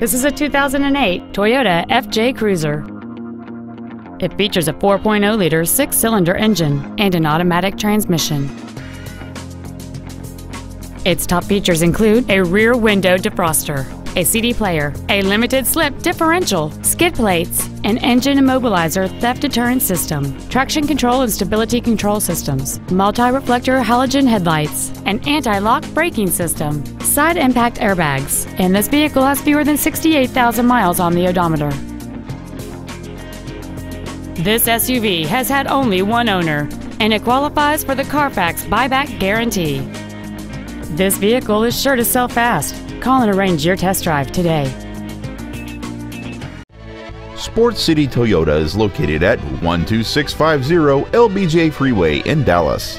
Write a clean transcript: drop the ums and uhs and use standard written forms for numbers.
This is a 2008 Toyota FJ Cruiser. It features a 4.0-liter six-cylinder engine and an automatic transmission. Its top features include a rear window defroster, a CD player, a limited-slip differential, skid plates, an engine immobilizer theft deterrent system, traction control and stability control systems, multi-reflector halogen headlights, an anti-lock braking system, side impact airbags, and this vehicle has fewer than 68,000 miles on the odometer. This SUV has had only one owner, and it qualifies for the Carfax buyback guarantee. This vehicle is sure to sell fast. Call and arrange your test drive today. Sport City Toyota is located at 12650 LBJ Freeway in Dallas.